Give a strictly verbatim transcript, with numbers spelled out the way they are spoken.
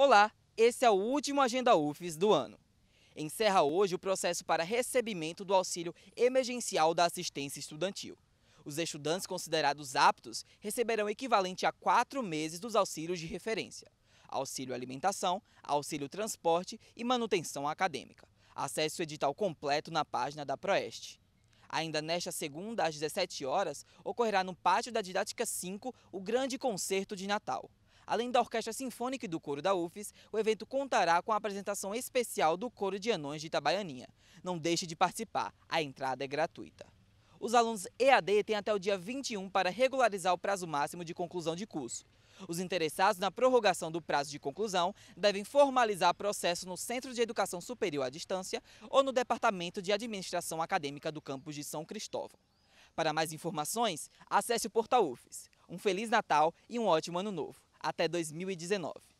Olá, esse é o último Agenda Ufes do ano. Encerra hoje o processo para recebimento do auxílio emergencial da assistência estudantil. Os estudantes considerados aptos receberão o equivalente a quatro meses dos auxílios de referência. Auxílio alimentação, auxílio transporte e manutenção acadêmica. Acesse o edital completo na página da Proeste. Ainda nesta segunda, às dezessete horas, ocorrerá no pátio da Didática cinco o Grande Concerto de Natal. Além da Orquestra Sinfônica e do Coro da U F E S, o evento contará com a apresentação especial do Coro de Anões de Itabaianinha. Não deixe de participar, a entrada é gratuita. Os alunos E A D têm até o dia vinte e um para regularizar o prazo máximo de conclusão de curso. Os interessados na prorrogação do prazo de conclusão devem formalizar processo no Centro de Educação Superior à Distância ou no Departamento de Administração Acadêmica do Campus de São Cristóvão. Para mais informações, acesse o portal U F E S. Um Feliz Natal e um ótimo Ano Novo. Até dois mil e dezenove.